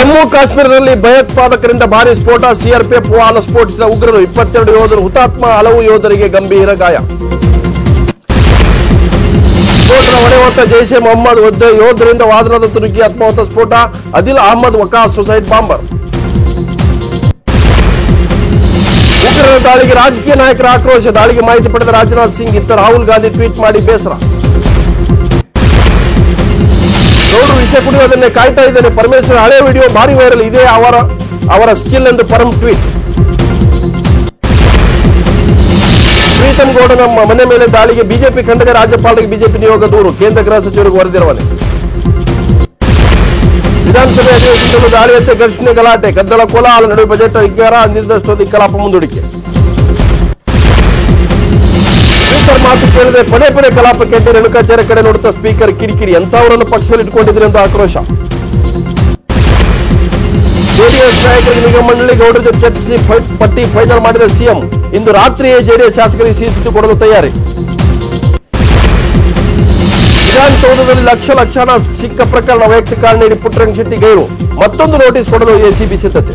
ಜಮ್ಮು ಕಾಶ್ಮೀರದಲ್ಲಿ ಭಯೋತ್ಪಾದಕರಿಂದ ಭಾರೀ ಸ್ಫೋಟ ಸಿಆರ್ಪಿಎಫ್ ವಾಹನ ಸ್ಫೋಟಿಸಿದ ಉಗ್ರರು 22 ಯೋಧರು ಹುತಾತ್ಮ ಹಲವು ಯೋಧರಿಗೆ ಗಂಭೀರ ಗಾಯ ಹೊಡೆತ ಜೈಷೆ ಮೊಹಮ್ಮದ್ ಒದ್ದೆ ಯೋಧರಿಂದ ವಾದನದ ತುರುಕಿ ಆತ್ಮಾಹುತ ಸ್ಫೋಟ ಅದಿಲ್ ಅಹಮದ್ ವಕಾಸ್ ಸುಸೈಡ್ ಬಾಂಬರ್ ಉಗ್ರರ ದಾಳಿಗೆ ರಾಜಕೀಯ ನಾಯಕರ ಆಕ್ರೋಶ ದಾಳಿಗೆ ಮಾಹಿತಿ ಪಡೆದ ರಾಜನಾಥ್ ಸಿಂಗ್ ಇತ್ತ ರಾಹುಲ್ ಗಾಂಧಿ ಟ್ವೀಟ್ ಮಾಡಿ ಬೇಸರ ಗೌರವ ವಿಷ ಕುಡಿಯೋದನ್ನೇ ಕಾಯ್ತಾ ಇದ್ದೇನೆ ಪರಮೇಶ್ವರ್ ಹಳೆ ವಿಡಿಯೋ ಭಾರಿ ವೈರಲ್ ಇದೆ ಅವರ ಸ್ಕಿಲ್ ಎಂದು ಪರಂ ಟ್ವೀಟ್ ಪ್ರೀತಮ್ ಗೌಡ ನಮ್ಮ ಮನೆ ಮೇಲೆ ದಾಳಿಗೆ ಬಿಜೆಪಿ ಖಂಡನೆ ರಾಜ್ಯಪಾಲರಿಗೆ ಬಿಜೆಪಿ ನಿಯೋಗ ದೂರು ಕೇಂದ್ರ ಗೃಹ ಸಚಿವರಿಗೆ ವರದಿ ರವಾನೆ ವಿಧಾನಸಭೆ ಅಧಿವೇಶನದಲ್ಲಿ ದಾಳಿಯಂತೆ ಘರ್ಷಣೆ ಗಲಾಟೆ ಗದ್ದಲ ಕೋಲಾಹಲ ನಡುವೆ ಬಜೆಟ್ ಅಂಗೀಕಾರ ಅನಿರ್ದಿಷ್ಟಾವಧಿ ಕಲಾಪ ಮುಂದೂಡಿಕೆ ಸ್ಪೀಕರ್ ಮಾತು ಕೇಳಿದ್ರೆ ಪದೇ ಪದೇ ಕಲಾಪಕ್ಕೆ ರೇಣುಕಾಚಾರ್ಯ ಕಡೆ ನೋಡುತ್ತಾ ಸ್ಪೀಕರ್ ಕಿರಿಕಿರಿ ಎಂತವರನ್ನು ಪಕ್ಷದಲ್ಲಿ ಇಟ್ಟುಕೊಂಡಿದ್ರೆ ಎಂದು ಆಕ್ರೋಶ ಜೆಡಿಎಸ್ ನಾಯಕರಿಗೆ ನಿಗಮ ಮಂಡಳಿ ಗೌಡರ ಜೊತೆ ಚರ್ಚಿಸಿ ಪಟ್ಟಿ ಫೈನಲ್ ಮಾಡಿದ ಸಿಎಂ ಇಂದು ರಾತ್ರಿಯೇ ಜೆಡಿಎಸ್ ಶಾಸಕರಿಗೆ ಸಿಟ್ಟು ಕೊಡಲು ತಯಾರಿ ವಿಧಾನಸೌಧದಲ್ಲಿ ಲಕ್ಷ ಹಣ ಸಿಕ್ಕ ಪ್ರಕರಣ ವೈಯಕ್ತಿಕ ಕಾರಣ ನೀಡಿ ಪುಟ್ಟರಂಗ ಶೆಟ್ಟಿ ಗೈರು ಮತ್ತೊಂದು ನೋಟಿಸ್ ಕೊಡಲು ಎಸಿಬಿ ಸಿದ್ಧತೆ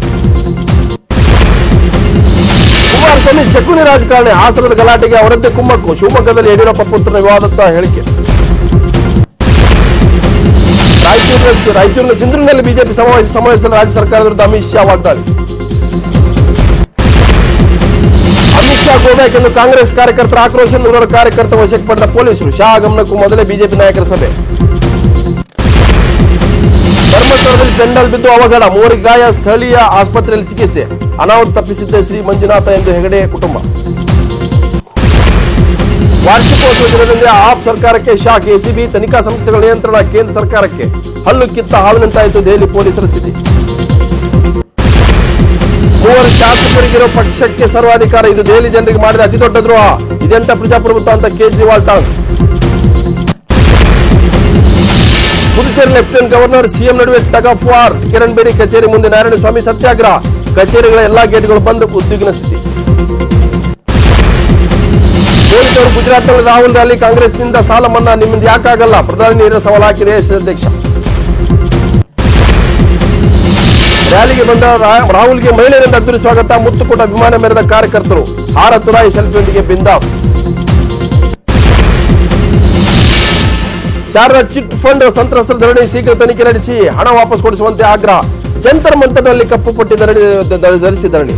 ಕುಮಾರಸ್ವಾಮಿ ಶಕುನಿ ರಾಜಕಾರಣಿ ಹಾಸನದ ಗಲಾಟೆಗೆ ಅವರದ್ದೇ ಕುಮ್ಮಕ್ಕು ಶಿವಮೊಗ್ಗದಲ್ಲಿ ಯಡಿಯೂರಪ್ಪ ಪುತ್ರನ ವಿವಾದದ ಹೇಳಿಕೆ ರಾಯಚೂರಿನ ಸಿಂಧೂರಿನಲ್ಲಿ ಬಿಜೆಪಿ ಸಮಾವೇಶದಲ್ಲಿ ರಾಜ್ಯ ಸರ್ಕಾರದ ವಿರುದ್ಧ ಅಮಿತ್ ಶಾ ವಾಗ್ದಾಳಿ ಅಮಿತ್ ಶಾ ಗೋಬ್ಯಾಕ್ ಎಂದು ಕಾಂಗ್ರೆಸ್ ಕಾರ್ಯಕರ್ತರ ಆಕ್ರೋಶ ನೂರಾರು ಕಾರ್ಯಕರ್ತರ ವಶಕ್ಕೆ ಪಡೆದ ಪೊಲೀಸರು ಶಾ ಆಗಮನಕ್ಕೂ ಮೊದಲೇ ಬಿಜೆಪಿ ನಾಯಕರ ಸಭೆ ಧರ್ಮಸ್ಥಳದಲ್ಲಿ ಪೆಂಡಲ್ ಬಿದ್ದು ಅವಘಡ ಮೂವರಿಗೆ ಗಾಯ ಸ್ಥಳೀಯ ಆಸ್ಪತ್ರೆಯಲ್ಲಿ ಚಿಕಿತ್ಸೆ ಅನಾಹುತ ತಪ್ಪಿಸಿದ್ದೆ ಶ್ರೀ ಮಂಜುನಾಥ ಎಂದು ಹೆಗಡೆ ಕುಟುಂಬ ವಾರ್ಷಿಕೋತ್ಸವ ದಿನದಂದೇ ಆಪ್ ಸರ್ಕಾರಕ್ಕೆ ಶಾಕ್ ಎಸಿಬಿ ತನಿಖಾ ಸಂಸ್ಥೆಗಳ ನಿಯಂತ್ರಣ ಕೇಂದ್ರ ಸರ್ಕಾರಕ್ಕೆ ಹಲ್ಲು ಕಿತ್ತ ಹಾವಿನಂತಾಯಿತು ದೆಹಲಿ ಪೊಲೀಸರ ಸ್ಥಿತಿ ಮೂವರು ಶಾಸಕರಿಗಿರೋ ಪಕ್ಷಕ್ಕೆ ಸರ್ವಾಧಿಕಾರ ಇದು ದೆಹಲಿ ಜನರಿಗೆ ಮಾಡಿದ ಅತಿದೊಡ್ಡ ದ್ರೋಹ ಇದೆಂತ ಪ್ರಜಾಪ್ರಭುತ್ವ ಅಂತ ಕೇಜ್ರಿವಾಲ್ ಟಾಂಗ್ ಪುದುಚೇರಿ ಲೆಫ್ಟಿನೆಂಟ್ ಗವರ್ನರ್ ಸಿಎಂ ನಡುವೆ tug of war Kiran Bedi ಕಚೇರಿ ಮುಂದೆ ನಾರಾಯಣಸ್ವಾಮಿ ಸತ್ಯಾಗ್ರಹ ಕಚೇರಿಗಳ ಎಲ್ಲಾ ಗೇಟ್ಗಳು ಬಂದು ಉದ್ವಿಗ್ನ ಸ್ಥಿತಿ ಪೊಲೀಸರು ಗುಜರಾತ್ನಲ್ಲಿ ರಾಹುಲ್ ಗಾಂಧಿ ಕಾಂಗ್ರೆಸ್ನಿಂದ ಸಾಲ ಮನ್ನಾ ನಿಮ್ಮಿಂದ ಯಾಕಾಗಲ್ಲ ಪ್ರಧಾನಿ ನೀಡಿದ ಸವಾಲು ಹಾಕಿದೆ ಅಧ್ಯಕ್ಷ ರ್ಯಾಲಿಗೆ ಬಂದ ರಾಹುಲ್ಗೆ ಮಹಿಳೆಯರಿಂದ ಅದ್ದೂರಿ ಸ್ವಾಗತ ಮುತ್ತುಕೂಟ ಅಭಿಮಾನ ಮೆರೆದ ಕಾರ್ಯಕರ್ತರು ಹಾರ ತುರಾಯಿ ಸೆಲ್ಫಿಯೊಂದಿಗೆ ಬಿಂದಾವ್ ಶಾರದಾ ಚಿಟ್ ಫಂಡ್ ಸಂತ್ರಸ್ತರ ಧರಣಿ ಶೀಘ್ರ ತನಿಖೆ ನಡೆಸಿ ಹಣ ವಾಪಸ್ ಕೊಡಿಸುವಂತೆ ಆಗ್ರಹ ಜಂತರ್ ಮಂತರ್ನಲ್ಲಿ ಕಪ್ಪುಪಟ್ಟಿ ಧರಿಸಿ ಧರಣಿ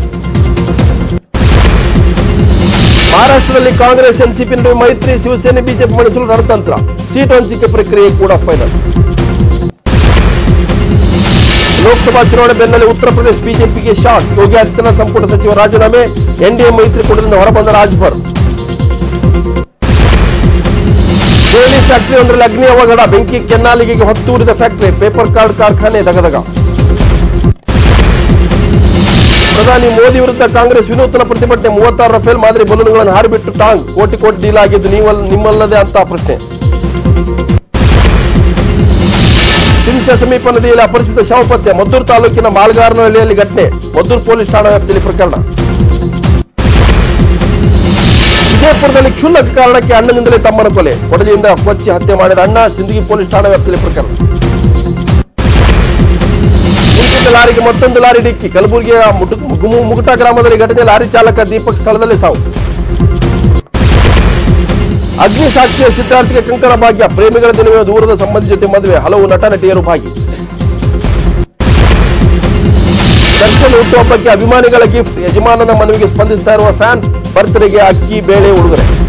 ಮಹಾರಾಷ್ಟ್ರದಲ್ಲಿ ಕಾಂಗ್ರೆಸ್ ಎನ್ಸಿಪಿ ನಡುವೆ ಮೈತ್ರಿ ಶಿವಸೇನೆ ಬಿಜೆಪಿ ಮಣಿಸಲು ರಣತಂತ್ರ ಸೀಟ್ ಹಂಚಿಕೆ ಪ್ರಕ್ರಿಯೆ ಕೂಡ ಫೈನಲ್ ಲೋಕಸಭಾ ಚುನಾವಣೆ ಬೆನ್ನಲ್ಲೇ ಉತ್ತರ ಪ್ರದೇಶ ಬಿಜೆಪಿಗೆ ಶಾಕ್ ಯೋಗಿ ಆದಿತ್ಯನಾಥ್ ಸಂಪುಟ ಸಚಿವ ರಾಜೀನಾಮೆ ಎನ್ಡಿಎ ಮೈತ್ರಿಕೂಟದಿಂದ ಹೊರಬಂದ ರಾಜ್ಭರ್ ಜೇಡಿ ಫ್ಯಾಕ್ಟರಿಯೊಂದರಲ್ಲಿ ಅಗ್ನಿ ಅವಘಡ ಬೆಂಕಿ ಕೆನ್ನಾಲಿಗೆ ಹೊತ್ತೂರಿದ ಫ್ಯಾಕ್ಟರಿ ಪೇಪರ್ ಕಾರ್ಡ್ ಕಾರ್ಖಾನೆ ದಗದಗ ಪ್ರಧಾನಿ ಮೋದಿ ವಿರುದ್ಧ ಕಾಂಗ್ರೆಸ್ ವಿನೂತನ ಪ್ರತಿಭಟನೆ 36 ರಫೇಲ್ ಮಾದರಿ ಬಲೂನ್ಗಳನ್ನು ಹಾರಿಬಿಟ್ಟು ಟಾಂಗ್ ಕೋಟಿ ಡೀಲ್ ಆಗಿದ್ದು ನಿಮ್ಮಲ್ಲದೆ ಅಂತ ಪ್ರಶ್ನೆ ಸಿಂಚ ಸಮೀಪ ನದಿಯಲ್ಲಿ ಅಪರಿಚಿತ ಶವ ಪತ್ತೆ ಮದ್ದೂರು ತಾಲೂಕಿನ ಮಾಲ್ಗಾರನಹಳ್ಳಿಯಲ್ಲಿ ಘಟನೆ ಮದ್ದೂರು ಪೊಲೀಸ್ ಠಾಣಾ ವ್ಯಾಪ್ತಿಯಲ್ಲಿ ಪ್ರಕರಣ ವಿಜಯಪುರದಲ್ಲಿ ಕ್ಷುಲ್ಲಕ ಕಾರಣಕ್ಕೆ ಅಣ್ಣನಿಂದಲೇ ತಮ್ಮನ ಕೊಲೆ ಕೊಡಲಿಯಿಂದ ಕೊಚ್ಚಿ ಹತ್ಯೆ ಮಾಡಿದ ಅಣ್ಣ ಸಿಂದಗಿ ಪೊಲೀಸ್ ಠಾಣಾ ವ್ಯಾಪ್ತಿಯಲ್ಲಿ ಪ್ರಕರಣ ಮುಂಚಿತ ಲಾರಿಗೆ ಮತ್ತೊಂದು ಲಾರಿ ಡಿಕ್ಕಿ ಕಲಬುರಗಿಯ ಮುಗುಟಾ ಗ್ರಾಮದಲ್ಲಿ ಘಟನೆ ಲಾರಿ ಚಾಲಕ ದೀಪಕ್ ಸ್ಥಳದಲ್ಲಿ ಸಾವು ಅಗ್ನಿ ಸಾಕ್ಷಿಯ ಸಿದ್ಧಾರ್ಥಿಗೆ ಕಂಕಣ ಭಾಗ್ಯ ಪ್ರೇಮಿಗಳ ದಿನವೇ ದೂರದ ಸಂಬಂಧಿ ಜೊತೆ ಮದುವೆ ಹಲವು ನಟ ನಟಿಯರು ಭಾಗಿ ದಕ್ಷಿಣ ಹುಟ್ಟುಹಬ್ಬಕ್ಕೆ ಅಭಿಮಾನಿಗಳ ಗಿಫ್ಟ್ ಯಜಮಾನನ ಮನವಿಗೆ ಸ್ಪಂದಿಸ್ತಾ ಇರುವ ಫ್ಯಾನ್ಸ್ ಬರ್ತ್ಡೇಗೆ ಅಕ್ಕಿ ಬೇಳೆ ಉಡುಗೊರೆ